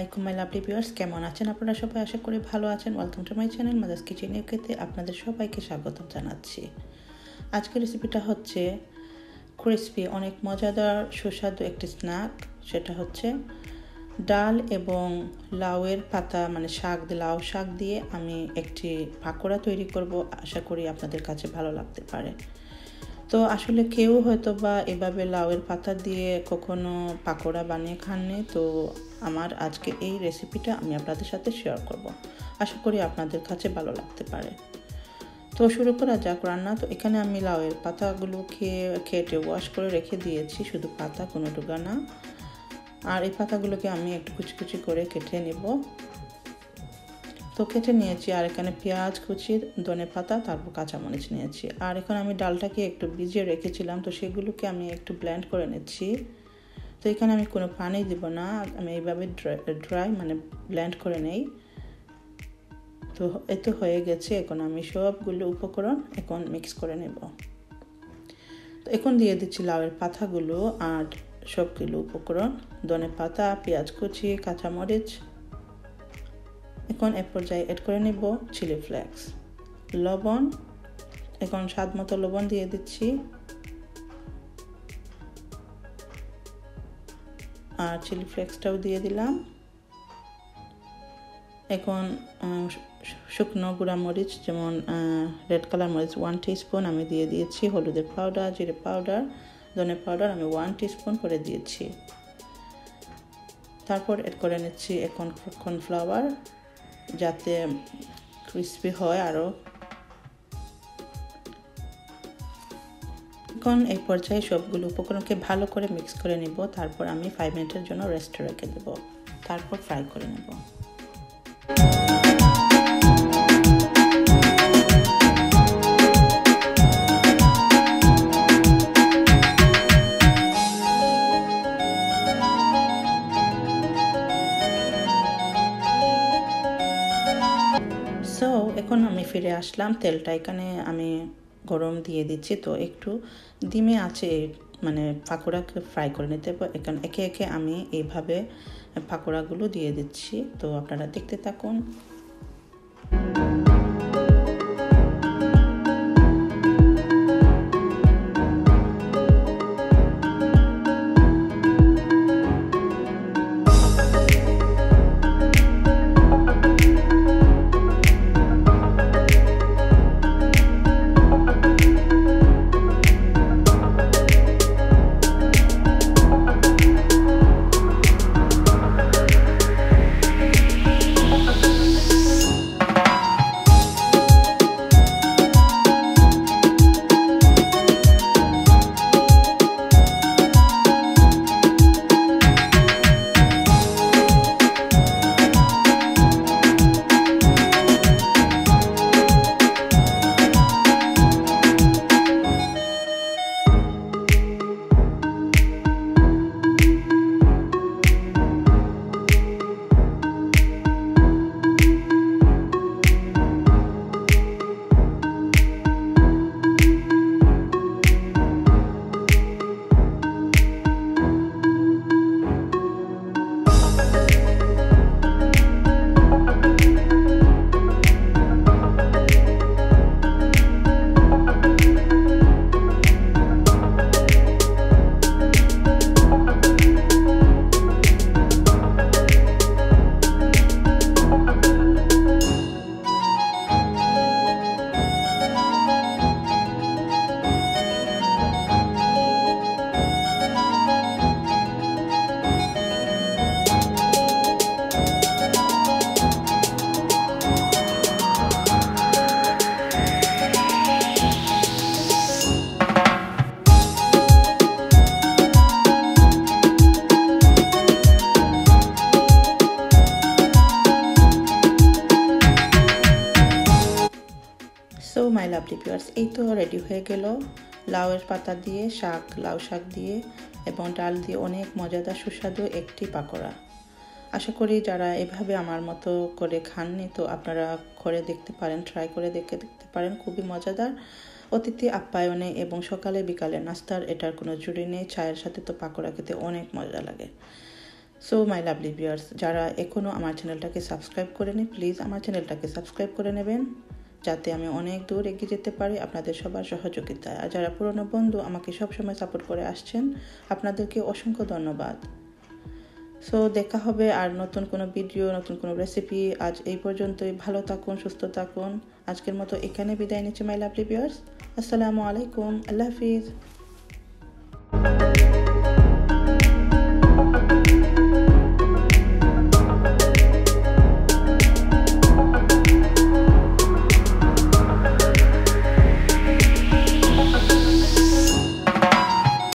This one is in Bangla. আলাইকুম মাই লাভলি ভিউয়ার্স, কেমন আছেন আপনারা সবাই? আশা করি ভালো আছেন। Welcome to my channel মাদাস kitchen. এতে আপনাদের সবাইকে স্বাগত জানাচ্ছি। আজকের রেসিপিটা হচ্ছে ক্রিসপি, অনেক মজাদার সুস্বাদু একটি স্ন্যাক। সেটা হচ্ছে ডাল এবং লাউয়ের পাতা, মানে শাক, লাউ শাক দিয়ে আমি একটি পাকোড়া তৈরি করব। আশা করি আপনাদের কাছে ভালো লাগতে পারে। তো আসলে কেউ হয়তো বা এভাবে লাউয়ের পাতা দিয়ে কখনো পাকোড়া বানিয়ে খাননি, তো আমার আজকে এই রেসিপিটা আমি আপনাদের সাথে শেয়ার করব। আশা করি আপনাদের কাছে ভালো লাগতে পারে। তো শুরু করা যাক রান্না। তো এখানে আমি লাউয়ের পাতাগুলোকে কেটে ওয়াশ করে রেখে দিয়েছি, শুধু পাতা, কোনো ডগা না। আর এই পাতাগুলোকে আমি একটু কুচি কুচি করে কেটে নেব। তো কেটে নিয়েছি। আর এখানে পেঁয়াজ কুচি, ধনে পাতা, তারপর কাঁচামরিচ নিয়েছি। আর এখন আমি ডালটাকে একটু ভিজিয়ে রেখেছিলাম, তো সেগুলোকে আমি একটু ব্লেন্ড করে নিচ্ছি। তো এখানে আমি কোনো পানি দেব না, আমি এইভাবে ড্রাই মানে ব্লেন্ড করে নেই। তো এত হয়ে গেছে। এখন আমি সবগুলো উপকরণ এখন মিক্স করে নেব। তো এখন দিয়ে দিচ্ছি লাউয়ের পাতাগুলো আর সবগুলো উপকরণ, ধনে পাতা, পেঁয়াজ কুচি, কাঁচামরিচ। এখন এক পর্যায়ে অ্যাড করে নেব চিলি ফ্লেক্স, লবণ। এখন স্বাদ মতো লবণ দিয়ে দিচ্ছি। আর চিলি ফ্লেক্সটাও দিয়ে দিলাম। এখন শুকনো গুঁড়া মরিচ, যেমন রেড কালার মরিচ 1 টিস্পুন আমি দিয়ে দিয়েছি। হলুদের পাউডার, জিরে পাউডার, ধনে পাউডার আমি 1 টিস্পুন করে দিয়েছি। তারপর অ্যাড করে নিচ্ছি এখন কর্নফ্লাওয়ার, যাতে ক্রিসপি হয় আরও। এখন এই পর্যায়ে সবগুলো উপকরণকে ভালো করে মিক্স করে নেব। তারপর আমি 5 মিনিটের জন্য রেস্টে রেখে দেব, তারপর ফ্রাই করে নেব। সো এখন আমি ফিরে আসলাম। তেলটা এখানে আমি গরম দিয়ে দিচ্ছি। তো একটু ডিমে আছে, মানে পাকোড়াকে ফ্রাই করে নিতে পারবো। এখন একে একে আমি এইভাবে পাকোড়াগুলো দিয়ে দিচ্ছি, তো আপনারা দেখতে থাকুন। সো মাই লাভলি ভিউয়ার্স, এই তো রেডি হয়ে গেল লাউয়ের পাতা দিয়ে শাক, লাউ শাক দিয়ে এবং ডাল দিয়ে অনেক মজাদার সুস্বাদু একটি পাকোড়া। আশা করি যারা এভাবে আমার মতো করে খাননি, তো আপনারা করে দেখতে পারেন, ট্রাই করে দেখতে পারেন। খুবই মজাদার। অতিথি আপ্যায়নে এবং সকালে বিকালে নাস্তার এটার কোনো জুড়ি নেই। চায়ের সাথে তো পাকোড়া খেতে অনেক মজা লাগে। সো মাই লাভলি ভিউয়ার্স, যারা এখনও আমার চ্যানেলটাকে সাবস্ক্রাইব করেনি প্লিজ আমার চ্যানেলটাকে সাবস্ক্রাইব করে নেবেন যাতে আমি অনেক দূর এগিয়ে যেতে পারি আপনাদের সবার সহযোগিতায়। আর যারা পুরনো বন্ধু আমাকে সবসময় সাপোর্ট করে আসছেন আপনাদেরকে অসংখ্য ধন্যবাদ। সো দেখা হবে আর নতুন কোনো ভিডিও, নতুন কোনো রেসিপি। আজ এই পর্যন্তই, ভালো থাকুন, সুস্থ থাকুন। আজকের মতো এখানে বিদায় নিচ্ছি মাই লাভলি ভিউয়ার্স। আসসালামু আলাইকুম, আল্লাহ হাফিজ।